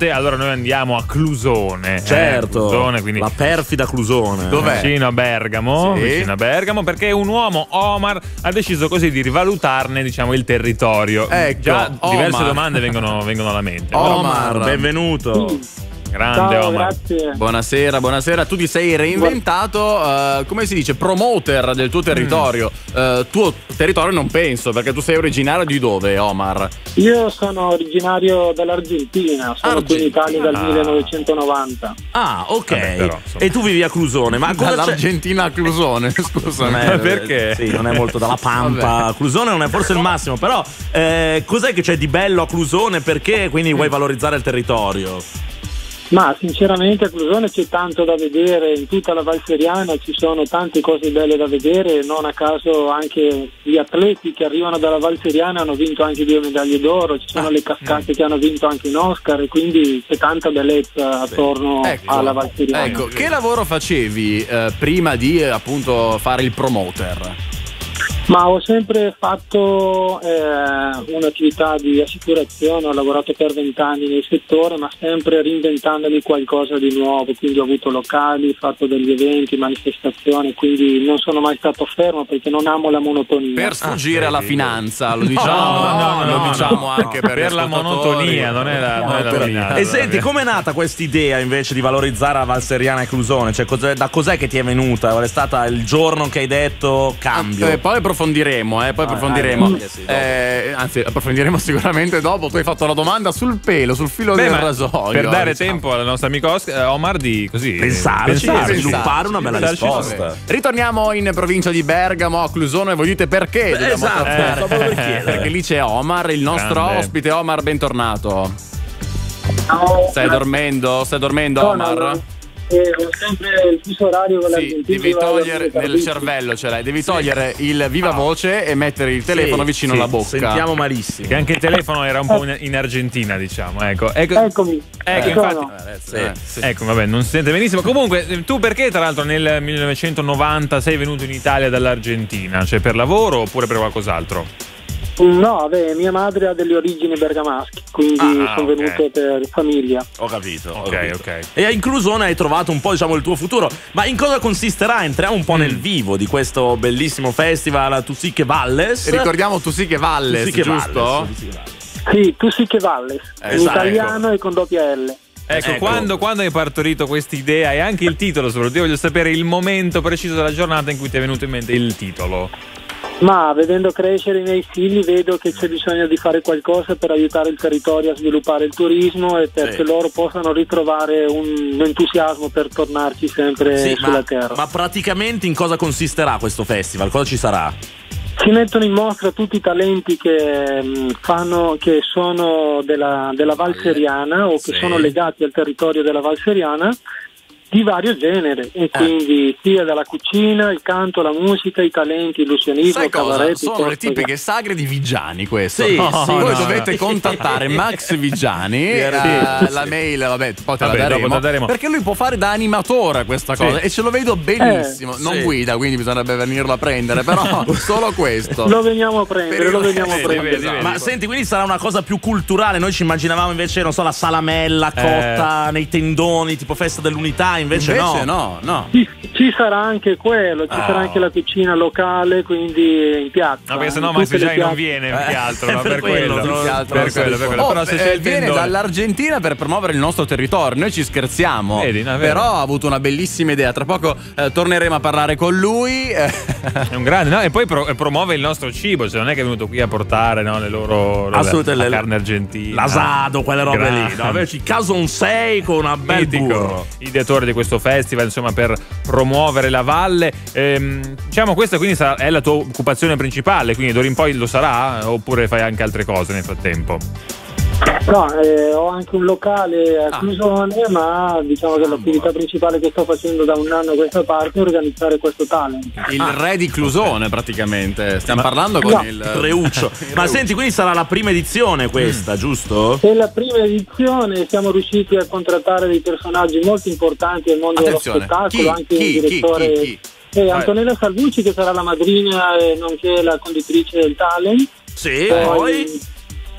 notte, allora noi andiamo a Clusone. Certo, Clusone, quindi la perfida Clusone. Dov'è? Vicino a Bergamo, sì. Vicino a Bergamo, perché un uomo, Omar, ha deciso così di rivalutarne, diciamo, il territorio. Ecco, già diverse Omar. Domande vengono alla mente. Omar, però, benvenuto. Grande. Ciao, Omar. Grazie. Buonasera, buonasera. Tu ti sei reinventato, come si dice, promoter del tuo territorio. Tuo territorio non penso, perché tu sei originario di dove, Omar? Io sono originario dell'Argentina, sono qui in Italia dal 1990. Ah, ok. Vabbè, però, e tu vivi a Clusone, ma dall'Argentina a Clusone, scusa. Perché? Sì, non è molto dalla Pampa. Clusone non è forse il massimo, però cos'è che c'è di bello a Clusone? Perché quindi vuoi valorizzare il territorio? Ma sinceramente a Clusone c'è tanto da vedere, in tutta la Val Seriana ci sono tante cose belle da vedere, non a caso anche gli atleti che arrivano dalla Val Seriana hanno vinto anche 2 medaglie d'oro, ci sono le cascate che hanno vinto anche in Oscar, e quindi c'è tanta bellezza attorno alla Val Seriana. Ecco, che lavoro facevi prima di appunto fare il promoter? Ma ho sempre fatto un'attività di assicurazione, ho lavorato per 20 anni nel settore, ma sempre reinventandomi qualcosa di nuovo, quindi ho avuto locali, fatto degli eventi, manifestazioni, quindi non sono mai stato fermo perché non amo la monotonia. Per sfuggire alla finanza, lo diciamo, lo diciamo anche per la monotonia, non è la finanza. E senti, com'è nata questa idea invece di valorizzare la Val Seriana e Clusone? Cioè, da cos'è che ti è venuta? È stata il giorno che hai detto cambio? Poi approfondiremo. Anzi, approfondiremo sicuramente dopo. Tu hai fatto la domanda sul pelo, sul filo del rasoio. Per dare tempo al nostro amico Omar di così pensarci, sviluppare una bella risposta. Ritorniamo in provincia di Bergamo, a Clusone. Voi dite perché? Perché lì c'è Omar, il nostro ospite. Omar, bentornato. Ciao. Stai dormendo, Omar? No. Ho sempre il fuso orario con l'Argentina. Devi togliere nel cervello, ce l'hai. Devi togliere il viva voce e mettere il telefono vicino alla bocca. Sentiamo malissimo. Che anche il telefono era un po' in Argentina, diciamo. Eccomi. Ecco, vabbè, non si sente benissimo. Comunque, tu perché tra l'altro nel 1990 sei venuto in Italia dall'Argentina? Cioè per lavoro oppure per qualcos'altro? No, beh, mia madre ha delle origini bergamasche, quindi sono venuto per famiglia. Ho capito. E in Clusone hai trovato un po', diciamo, il tuo futuro. Ma in cosa consisterà? Entriamo un po' nel vivo di questo bellissimo festival Tu sì che Vales. E ricordiamo Tu sì che Vales, giusto? Sì, Tu sì che Vales, in italiano e con doppia L. Ecco. Quando hai partorito quest'idea e anche il titolo, soprattutto io voglio sapere il momento preciso della giornata in cui ti è venuto in mente il titolo. Ma vedendo crescere i miei figli vedo che c'è bisogno di fare qualcosa per aiutare il territorio a sviluppare il turismo e perché loro possano ritrovare un entusiasmo per tornarci sempre sulla terra. Ma praticamente in cosa consisterà questo festival? Cosa ci sarà? Si mettono in mostra tutti i talenti che sono della Val Seriana o che sono legati al territorio della Val Seriana, di vario genere, e quindi sia dalla cucina, il canto, la musica, i talenti, l'illusionismo, cabaret. Sono le tipiche sagre di Vigiani, questo. Voi dovete contattare Max Vigiani. La mail, vabbè, poi te la daremo. Perché lui può fare da animatore questa cosa e ce lo vedo benissimo. Non guida, quindi bisognerebbe venirlo a prendere, però solo questo. Lo veniamo a prendere. Ma senti, quindi sarà una cosa più culturale. Noi ci immaginavamo invece, non so, la salamella cotta nei tendoni, tipo festa dell'unità. Invece no. Ci sarà anche quello, ci sarà anche la cucina locale, quindi in piazza. No, perché sennò Max Vigiani non viene più altro, ma per quello. Però se viene dall'Argentina per promuovere il nostro territorio, noi ci scherziamo. Però ha avuto una bellissima idea. Tra poco torneremo a parlare con lui. È un grande, no? E poi promuove il nostro cibo, cioè non è che è venuto qui a portare le loro la carne argentina, l'asado, quelle robe lì. No, invece il Clusone con una bel burro. I direttori di questo festival, insomma, per promuovere la valle, diciamo questa quindi è la tua occupazione principale, quindi d'ora in poi lo sarà oppure fai anche altre cose nel frattempo? No, ho anche un locale a Clusone, ma diciamo che l'attività principale che sto facendo da un anno a questa parte è organizzare questo talent. Il re di Clusone praticamente, stiamo parlando con il Reuccio. Ma senti, quindi sarà la prima edizione questa, giusto? È la prima edizione, siamo riusciti a contrattare dei personaggi molto importanti nel mondo dello spettacolo, anche il direttore Antonella Salvucci, che sarà la madrina nonché la conduttrice del talent. Sì, poi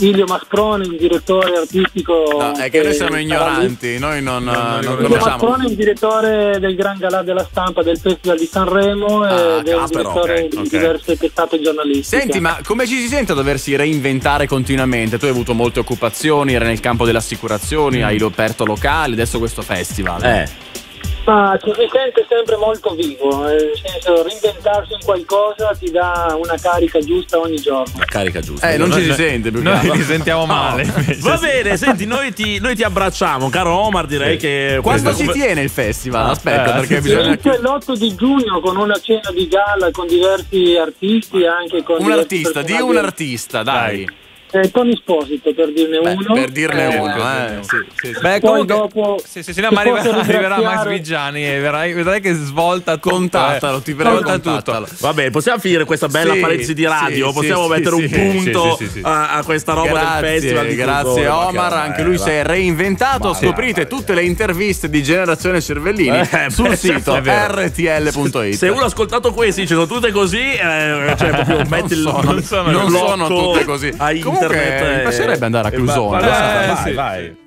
Ilio Masprone, il direttore artistico. No, è che noi siamo ignoranti, noi non conosciamo. Ilio Masprone è il direttore del Gran Galà della Stampa, del Festival di Sanremo, ed è un direttore di diverse testate giornalistiche. Senti, ma come ci si sente a doversi reinventare continuamente? Tu hai avuto molte occupazioni, eri nel campo delle assicurazioni, hai aperto locali, adesso questo festival. Ma ci si sente sempre molto vivo, nel senso, reinventarsi in qualcosa ti dà una carica giusta ogni giorno. Una carica giusta. Non ci si sente più. Noi ci sentiamo male. Va bene, senti, noi ti abbracciamo, caro Omar, direi che... Quando si tiene il festival? Aspetta, perché bisogna... L'8 di giugno con una cena di gala con diversi artisti, anche con... Un artista, di un artista, dai. Con Esposito, per dirne uno. Per dirne uno. Sì. Beh, poi dopo no, ma arriverà Max Vigiani e vedrai che svolta contattalo, ti prego, contattalo. Vabbè, possiamo finire questa bella parentesi di radio, possiamo mettere un punto a questa roba del festival. Grazie Omar, anche lui si è reinventato. Scoprite tutte le interviste di Generazione Cervellini sul sito rtl.it. Se uno ha ascoltato questi, sono tutte così, cioè metti il non sono tutte così. Comunque, mi piacerebbe andare a Clusone. Vai.